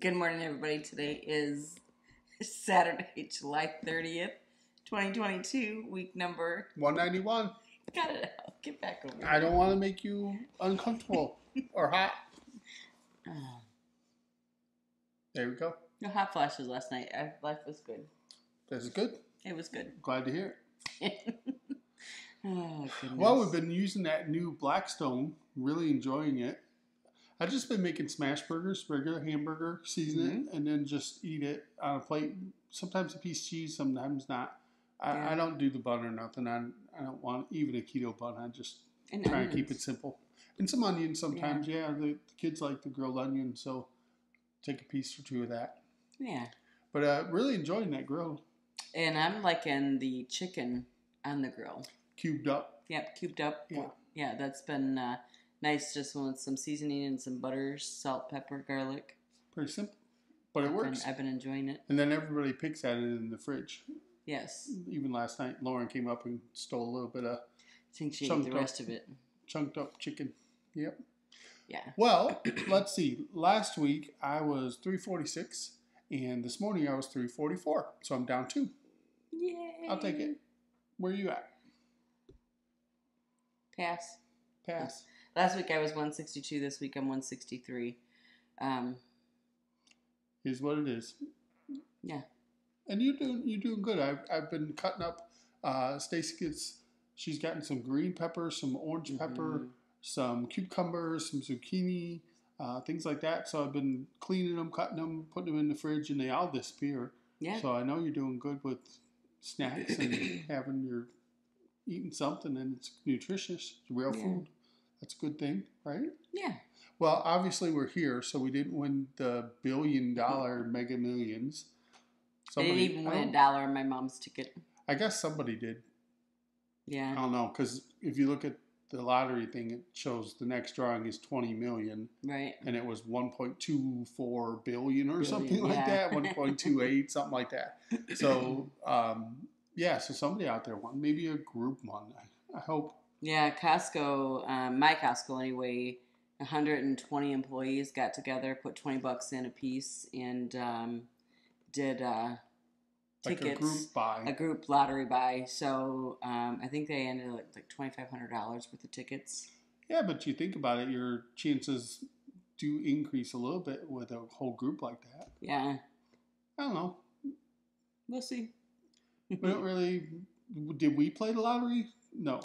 Good morning, everybody. Today is Saturday, July 30th, 2022, week number 191. Got it out. Get back over here. I don't want to make you uncomfortable or hot. There we go. No hot flashes last night. Life was good. This is good. It was good. Glad to hear it. Oh, goodness. Well, we've been using that new Blackstone. Really enjoying it. I've just been making smash burgers, regular hamburger, season it, and then just eat it on a plate. Sometimes a piece of cheese, sometimes not. I don't do the bun or nothing. I don't want even a keto bun. I just try to keep it simple. And some onions sometimes. Yeah, the kids like the grilled onion, so take a piece or two of that. Yeah. But really enjoying that grill. And I'm liking the chicken on the grill. Cubed up. Yep, cubed up. Yeah, yeah, that's been... nice, just with some seasoning and some butter, salt, pepper, garlic. Pretty simple, but it works. I've been enjoying it. And then everybody picks at it in the fridge. Yes. Even last night, Lauren came up and stole a little bit of... I think she ate the rest of it. Chunked up chicken. Yep. Yeah. Well, let's see. Last week, I was 346, and this morning I was 344, so I'm down 2. Yay. I'll take it. Where are you at? Pass. Pass. Last week I was 162. This week I'm 163. Here's what it is. Yeah. And you're doing good. I've been cutting up. Stacey she's gotten some green pepper, some orange pepper, some cucumbers, some zucchini, things like that. So I've been cleaning them, cutting them, putting them in the fridge, and they all disappear. Yeah. So I know you're doing good with snacks and eating something, and it's nutritious, real food. That's a good thing, right? Yeah. Well, obviously we're here, so we didn't win the $1 billion Mega Millions. Somebody, they didn't even win $1 on my mom's ticket. I guess somebody did. Yeah. I don't know, because if you look at the lottery thing, it shows the next drawing is 20 million. Right. And it was 1.24 billion or something like that, 1.28, something like that. So, so somebody out there won. Maybe a group won. I hope. Yeah, Costco, my Costco anyway, 120 employees got together, put $20 in a piece, and did tickets, like a group lottery buy. So I think they ended up like $2,500 worth of tickets. Yeah, but you think about it, your chances do increase a little bit with a whole group like that. Yeah. I don't know. We'll see. We don't really... Did we play the lottery? No.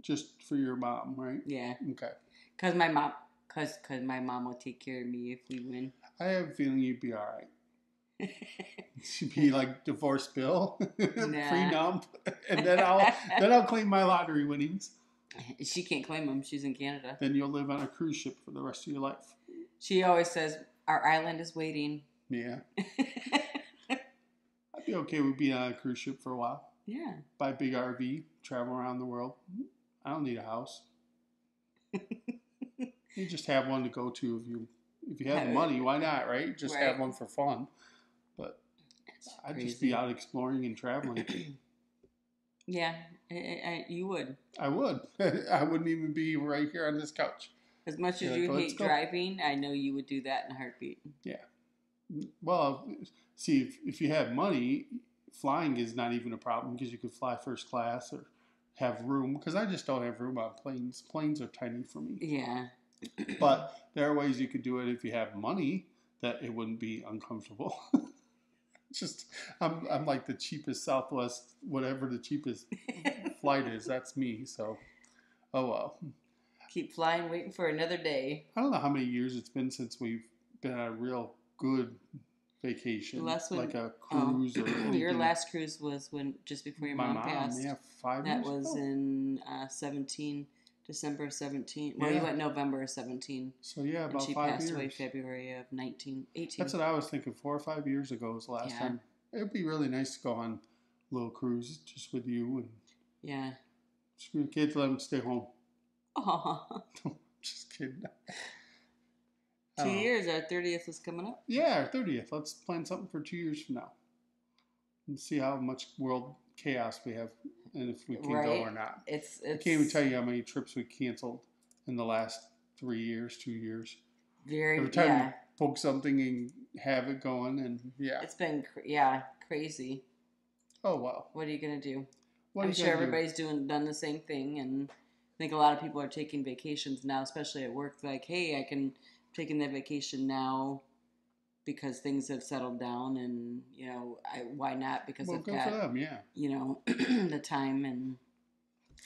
Just for your mom, right? Yeah. Okay. Because my mom will take care of me if we win. I have a feeling you'd be all right. She'd be like divorce bill, prenup, and then I'll claim my lottery winnings. She can't claim them. She's in Canada. Then you'll live on a cruise ship for the rest of your life. She always says, "Our island is waiting." Yeah. I'd be okay with being on a cruise ship for a while. Yeah. Buy a big RV, travel around the world. I don't need a house. You just have one to go to if you have the money. Why not, right? Just have one for fun. But I'd just be out exploring and traveling. Yeah, you would. I would. I wouldn't even be right here on this couch. As much as you hate driving, I know you would do that in a heartbeat. Yeah. Well, see, if you have money, flying is not even a problem because you could fly first class or have room, because I just don't have room on planes. Planes are tiny for me. Yeah. But there are ways you could do it if you have money that it wouldn't be uncomfortable. I'm like the cheapest Southwest, whatever the cheapest flight is. That's me. So, oh well. Keep flying, waiting for another day. I don't know how many years it's been since we've been on a real good vacation, like a cruise or anything. Your last cruise was just before your mom passed. Yeah, 5 years ago. That was in December of 17. Well, you went November of 17. So yeah, about 5 years. And she passed away February of 18. That's what I was thinking. 4 or 5 years ago was the last time. It'd be really nice to go on a little cruise just with you and screw the kids, let them stay home. Oh, just kidding. 2 years. Our 30th is coming up. Yeah, our 30th. Let's plan something for 2 years from now and see how much world chaos we have and if we can go or not. I can't even tell you how many trips we canceled in the last 3 years, 2 years. Every time poke something and have it going, and yeah. It's been, crazy. Oh, wow. What are you going to do? I'm sure everybody's done the same thing, and I think a lot of people are taking vacations now, especially at work. Like, hey, I'm taking that vacation now because things have settled down, and, you know, why not? Because I've got, for them, yeah. You know, the time and...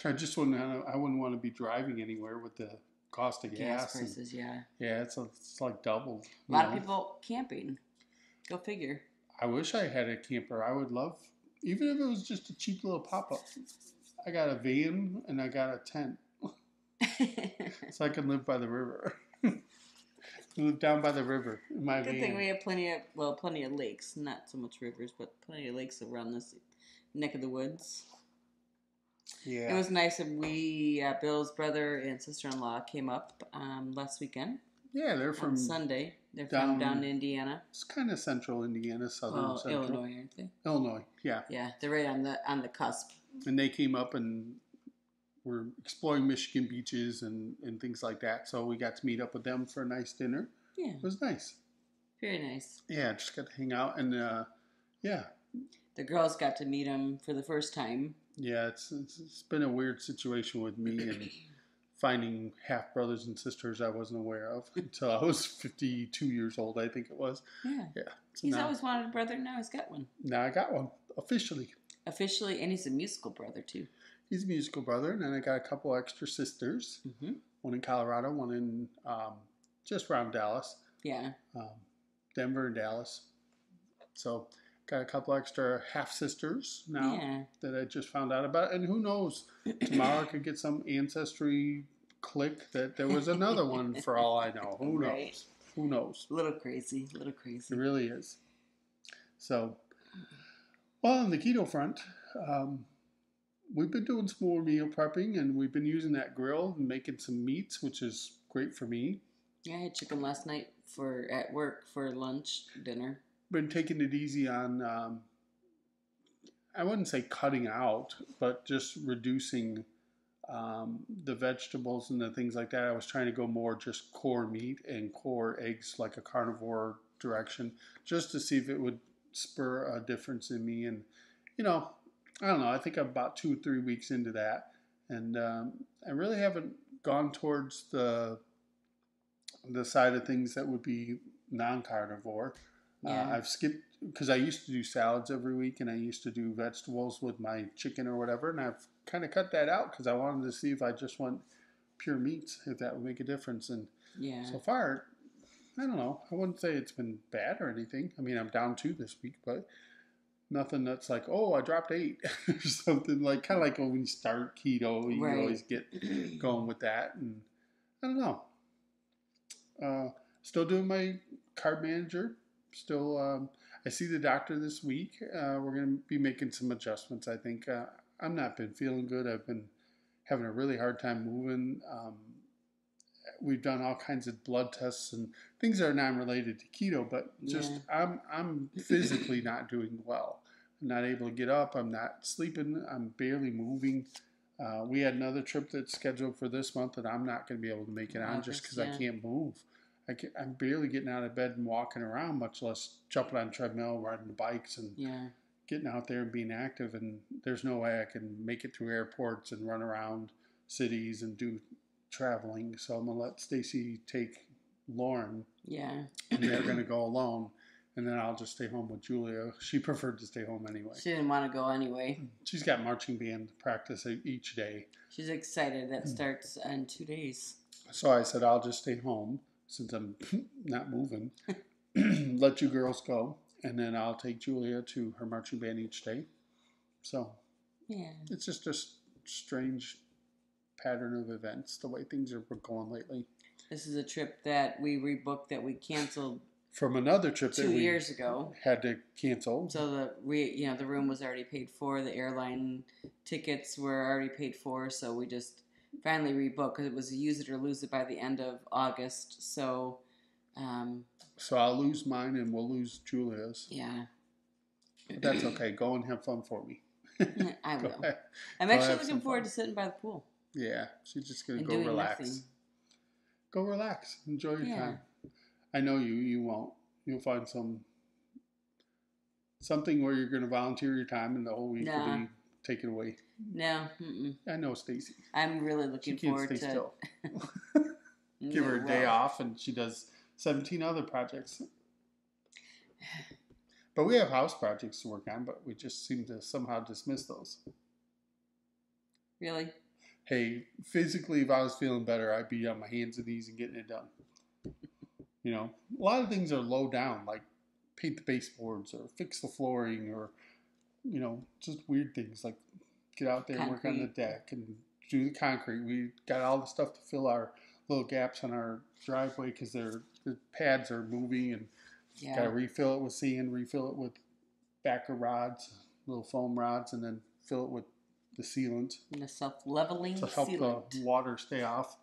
I wouldn't want to be driving anywhere with the cost of gas prices, yeah, it's like doubled. A lot of people camping. Go figure. I wish I had a camper. I would love, even if it was just a cheap little pop-up. I got a van and I got a tent, so I can live by the river. Live down by the river in my van. Good thing we have plenty of lakes. Not so much rivers, but plenty of lakes around this neck of the woods. Yeah. It was nice, and Bill's brother and sister-in-law came up last weekend. Yeah, they're from Sunday. They're from down in Indiana. It's kind of central Indiana, central. Illinois, aren't they? Illinois, yeah. Yeah, they're right on the cusp. And they came up and were exploring Michigan beaches and things like that. So we got to meet up with them for a nice dinner. Yeah, it was nice. Very nice. Yeah, just got to hang out and yeah. The girls got to meet him for the first time. Yeah, it's been a weird situation with me and finding half brothers and sisters I wasn't aware of until I was 52 years old, I think it was. Yeah. So he's always wanted a brother, now he's got one. Now I got one, officially. Officially, and he's a musical brother, too. He's a musical brother, and then I got a couple extra sisters. Mm-hmm. One in Colorado, one in just around Dallas. Yeah. Denver and Dallas. So... Got a couple extra half-sisters now that I just found out about. And who knows? Tomorrow I could get some ancestry click that there was another one for all I know. Who knows? Right. Who knows? A little crazy. It really is. So, well, on the keto front, we've been doing some more meal prepping, and we've been using that grill and making some meats, which is great for me. Yeah, I had chicken last night at work for lunch, dinner. Been taking it easy on, I wouldn't say cutting out, but just reducing the vegetables and the things like that. I was trying to go more just core meat and core eggs, like a carnivore direction, just to see if it would spur a difference in me. And, you know, I don't know. I think I'm about 2 or 3 weeks into that. And I really haven't gone towards the side of things that would be non-carnivore. Yeah. I've skipped, because I used to do salads every week, and I used to do vegetables with my chicken or whatever, and I've kind of cut that out because I wanted to see if I just want pure meats, if that would make a difference. And so far, I don't know. I wouldn't say it's been bad or anything. I mean, I'm down 2 this week, but nothing that's like, oh, I dropped 8 or something. Like, kind of like when you start keto, you always get going with that. And I don't know. Still doing my Carb Manager. Still, I see the doctor this week. We're going to be making some adjustments, I think. I've not been feeling good. I've been having a really hard time moving. We've done all kinds of blood tests and things that are non-related to keto, but just I'm physically not doing well. I'm not able to get up. I'm not sleeping. I'm barely moving. We had another trip that's scheduled for this month that I'm not going to be able to make it on just because I can't move. I'm barely getting out of bed and walking around, much less jumping on a treadmill, riding the bikes, and getting out there and being active. And there's no way I can make it through airports and run around cities and do traveling. So I'm going to let Stacy take Lauren. Yeah. And they're going to go alone. And then I'll just stay home with Julia. She preferred to stay home anyway. She didn't want to go anyway. She's got marching band practice each day. She's excited. That starts in 2 days. So I said, I'll just stay home. Since I'm not moving, let you girls go, and then I'll take Julia to her marching band each day. So, it's just a strange pattern of events, the way things are going lately. This is a trip that we rebooked that we canceled from another trip 2 years ago. Had to cancel. So the room was already paid for, the airline tickets were already paid for, so we just. Finally rebooked because it was use it or lose it by the end of August. So, so I'll lose mine and we'll lose Julia's. Yeah, but that's okay. Go and have fun for me. I will. Ahead. I'm actually looking forward to sitting by the pool. Yeah, she's just gonna go relax. Nothing. Go relax. Enjoy your time. I know you won't. You'll find something where you're going to volunteer your time and the whole week will be taken away. No. Mm-mm. I know Stacey. I'm really looking forward to... She can't stay still. Give her a day off and she does 17 other projects. But we have house projects to work on, but we just seem to somehow dismiss those. Really? Hey, physically, if I was feeling better, I'd be on my hands and knees and getting it done. You know, a lot of things are low down, like paint the baseboards or fix the flooring or, you know, just weird things like get out there and work on the deck and do the concrete. We got all the stuff to fill our little gaps on our driveway because the pads are moving and got to refill it with sand, refill it with backer rods, little foam rods, and then fill it with the sealant. And the self-leveling sealant. To help the water stay off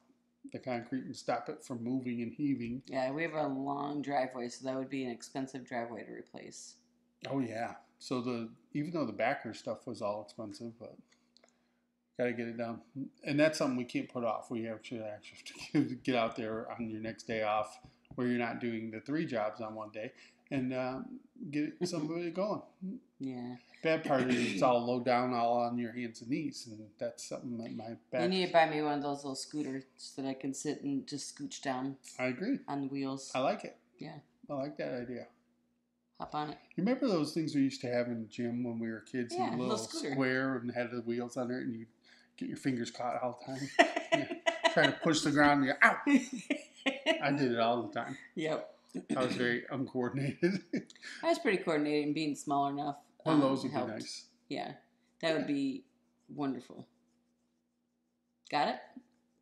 the concrete and stop it from moving and heaving. Yeah, we have a long driveway, so that would be an expensive driveway to replace. Oh, yeah. So even though the backer stuff was all expensive, but got to get it done. And that's something we can't put off. We actually have to get out there on your next day off where you're not doing the three jobs on one day and get somebody going. Yeah. Bad part is it's all low down, all on your hands and knees, and that's something that my back... You need to buy me one of those little scooters that I can sit and just scooch down. I agree. On the wheels. I like it. Yeah. I like that idea. Hop on it. You remember those things we used to have in the gym when we were kids? Yeah, in a little square and had the wheels on it, and you get your fingers caught all the time. Trying to push the ground, and you're out. I did it all the time. Yep. I was very uncoordinated. I was pretty coordinated, and being small enough. One of those would helped. Be nice. Yeah. That would be wonderful. Got it?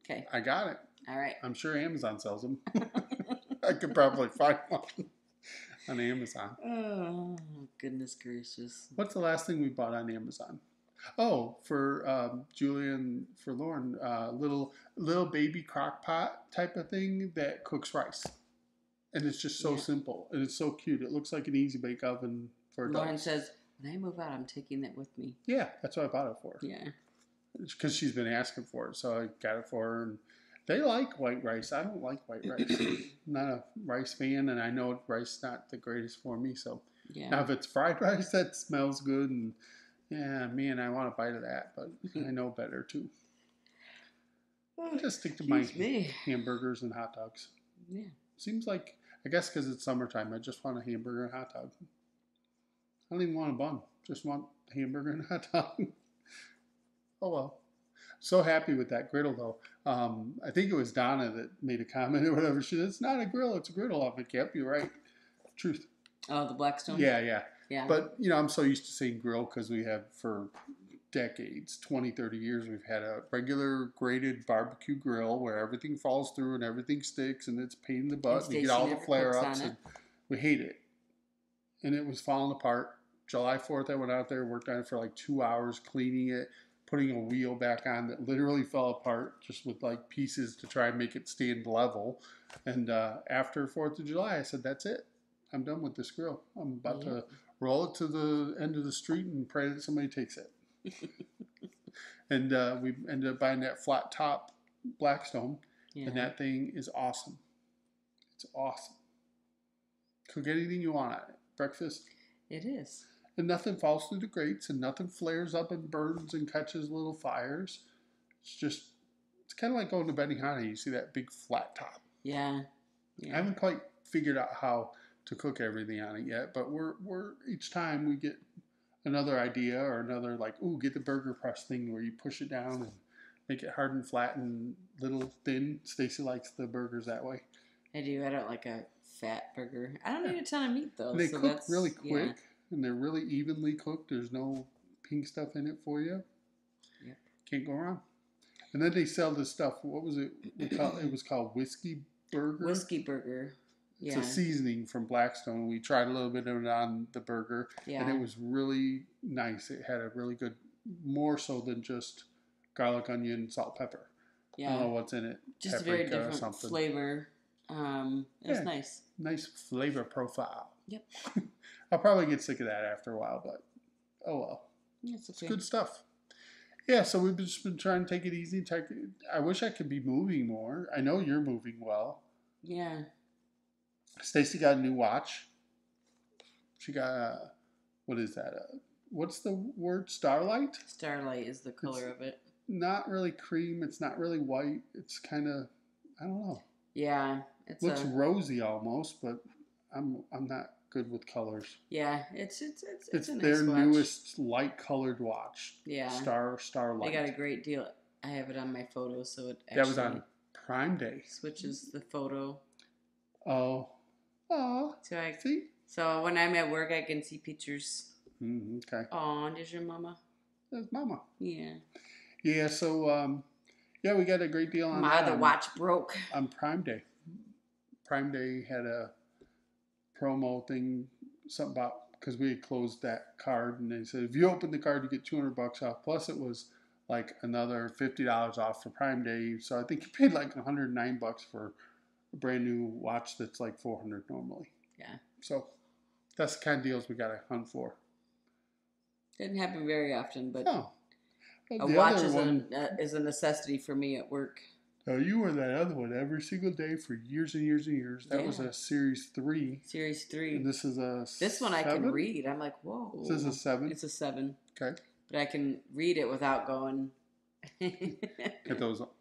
Okay. I got it. All right. I'm sure Amazon sells them. I could probably find one on Amazon. Oh, goodness gracious. What's the last thing we bought on Amazon? Oh, for Julia and for Lauren, little baby crock pot type of thing that cooks rice. And it's just so simple. And it's so cute. It looks like an easy bake oven for adults. Lauren says, when I move out, I'm taking that with me. Yeah, that's what I bought it for. Yeah. Because she's been asking for it. So I got it for her. And they like white rice. I don't like white rice. I'm not a rice fan. And I know rice is not the greatest for me. So now if it's fried rice, that smells good. And yeah, man, I want a bite of that. But I know better too. Well, just stick to my hamburgers and hot dogs. Yeah. Seems like... I guess because it's summertime, I just want a hamburger and hot dog. I don't even want a bun. Just want a hamburger and hot dog. Oh, well. So happy with that griddle, though. I think it was Donna that made a comment or whatever. She said, it's not a grill, it's a griddle. I'm like, yep, you're right. Truth. Oh, the Blackstone? Yeah. But, you know, I'm so used to saying grill because we have for decades, 20, 30 years, we've had a regular grated barbecue grill where everything falls through and everything sticks and it's a pain in the butt and you get all the flare-ups and we hate it. And it was falling apart. July 4th, I went out there, worked on it for like 2 hours, cleaning it, putting a wheel back on that literally fell apart just with like pieces to try and make it stand level. And after 4th of July, I said, that's it. I'm done with this grill. I'm about to roll it to the end of the street and pray that somebody takes it. And we ended up buying that flat top Blackstone, and that thing is awesome. It's awesome. Cook anything you want on it. Breakfast. It is. And nothing falls through the grates, and nothing flares up and burns and catches little fires. It's just, it's kind of like going to Benihana. You see that big flat top. Yeah. I haven't quite figured out how to cook everything on it yet, but we're each time we get another idea or another, like, ooh, get the burger press thing where you push it down and make it hard and flat and little thin. Stacy likes the burgers that way. I do. I don't like a fat burger. I don't need a ton of meat, though. And they cook really quick, and they're really evenly cooked. There's no pink stuff in it for you. Yeah. Can't go wrong. And then they sell this stuff. What was it? It was called Whiskey Burger. Whiskey Burger. It's a seasoning from Blackstone. We tried a little bit of it on the burger, and it was really nice. It had a really good, more so than just garlic, onion, salt, pepper. Yeah. I don't know what's in it. Just a very different flavor. It was nice. Nice flavor profile. Yep. I'll probably get sick of that after a while, but oh well. Yeah, it's good stuff. Yeah, so we've just been trying to take it easy. I wish I could be moving more. I know you're moving well. Yeah. Stacy got a new watch. She got a, what is that? What's the word? Starlight? Starlight is the color of it. Not really cream. It's not really white. It's kind of, I don't know. Yeah. It looks rosy almost, but I'm not good with colors. Yeah, it's a nice their watch. Newest light colored watch. Yeah. Starlight. They got a great deal. I have it on my photo, so it actually. That was on Prime Day. Switches the photo. Oh. Oh. So I see. So when I'm at work, I can see pictures. Mm-hmm, okay. Oh, and is your mama? That's Mama. Yeah. Yeah. So yeah, we got a great deal on. The watch broke on Prime Day. Prime Day had a promo thing, something about, because we had closed that card, and they said if you open the card, you get $200 off. Plus, it was like another $50 off for Prime Day. So I think you paid like $109 for a brand new watch that's like $400 normally. Yeah. So that's the kind of deals we got to hunt for. Didn't happen very often, but no. A watch is a necessity for me at work. Oh, you were that other one every single day for years and years and years. That was a Series 3. Series 3. And this is a. This one 7? I can read. I'm like, whoa. This is a 7. It's a 7. Okay. But I can read it without going. Get those up.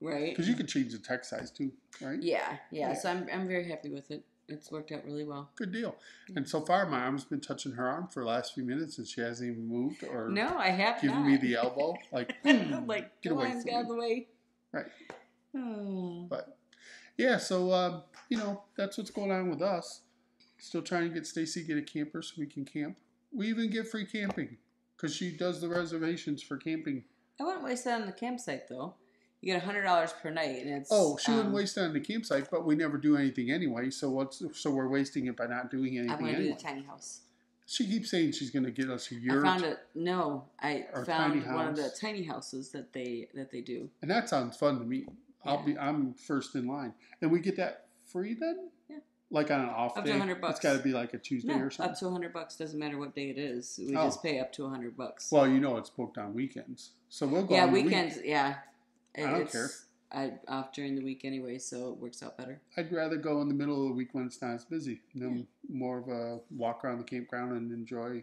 Right. Because you can change the text size too, right? Yeah, yeah. So I'm very happy with it. It's worked out really well. Good deal. And so far, my arm's been touching her arm for the last few minutes, and she hasn't even moved or. No, I have given me the elbow, like. Like get away from out of the way. Right. Oh. But yeah, so you know, that's what's going on with us. Still trying to get Stacy get a camper so we can camp. We even get free camping because she does the reservations for camping. I wouldn't waste that on the campsite though. You get $100 per night, and it's she wouldn't waste it on the campsite, but we never do anything anyway. So we're wasting it by not doing anything. I'm gonna do the tiny house. She keeps saying she's gonna get us a yurt. I found one of the tiny houses that they do. And that sounds fun to me. I'm first in line. And we get that free then? Yeah. Like on an off day. Up to $100. It's gotta be like a Tuesday or something. Up to $100, doesn't matter what day it is. We just pay up to $100. Well, you know it's booked on weekends. So we'll go on weekends, I don't care. I'm off during the week anyway, so it works out better. I'd rather go in the middle of the week when it's not as busy. More of a walk around the campground and enjoy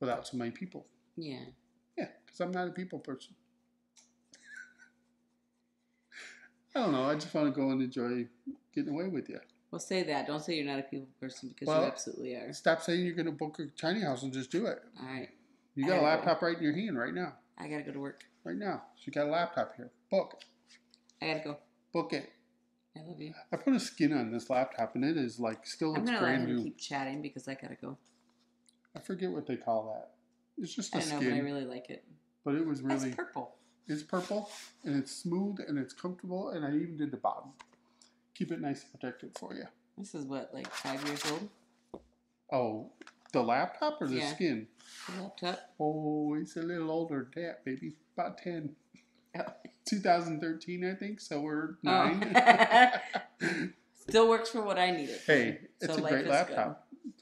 without so many people. Yeah. Yeah, because I'm not a people person. I don't know. I just want to go and enjoy getting away with you. Well, say that. Don't say you're not a people person because you absolutely are. Stop saying you're going to book a tiny house and just do it. All right. You got a laptop right in your hand right now. I got to go to work. Right now. So you got a laptop here. Book it. I gotta go. Book it. I love you. I put a skin on this laptop, and it is like still looks brand new. I'm gonna let him keep chatting because I gotta go. I forget what they call that. It's just a skin. I don't know, but I really like it. But it was really. It's purple. It's purple, and it's smooth, and it's comfortable, and I even did the bottom. Keep it nice and protected for you. This is what, like 5 years old? Oh, the laptop or the skin? The laptop. Oh, it's a little older than that, baby. About 10. Oh. 2013, I think. So we're 9. Still works for what I needed. Hey, it's a great laptop. Good.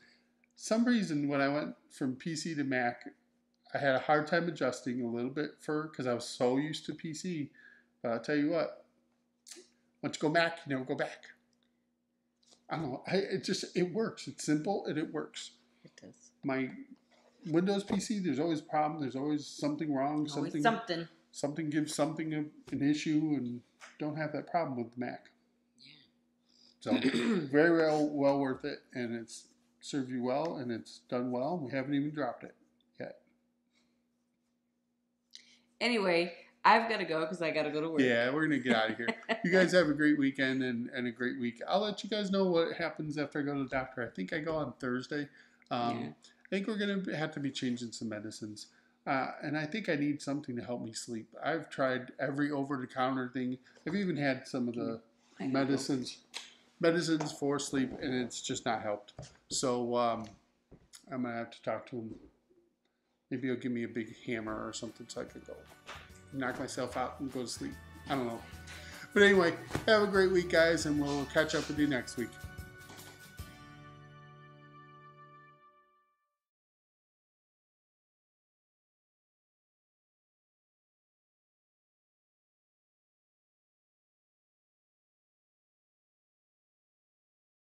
Some reason when I went from PC to Mac, I had a hard time adjusting a little bit because I was so used to PC. But I'll tell you what, once you go Mac, you never go back. I don't know. It works. It's simple and it works. It does. My Windows PC, there's always a problem. There's always something wrong. Something. Something gives something an issue, and don't have that problem with the Mac. Yeah. So very well worth it, and it's served you well, and it's done well. We haven't even dropped it yet. Anyway, I've got to go because I got to go to work. Yeah, we're going to get out of here. You guys have a great weekend and a great week. I'll let you guys know what happens after I go to the doctor. I think I go on Thursday. I think we're going to have to be changing some medicines. And I think I need something to help me sleep. I've tried every over-the-counter thing. I've even had some of the medicines for sleep, and it's just not helped. So I'm going to have to talk to him. Maybe he'll give me a big hammer or something so I could go knock myself out and go to sleep. I don't know. But anyway, have a great week, guys, and we'll catch up with you next week.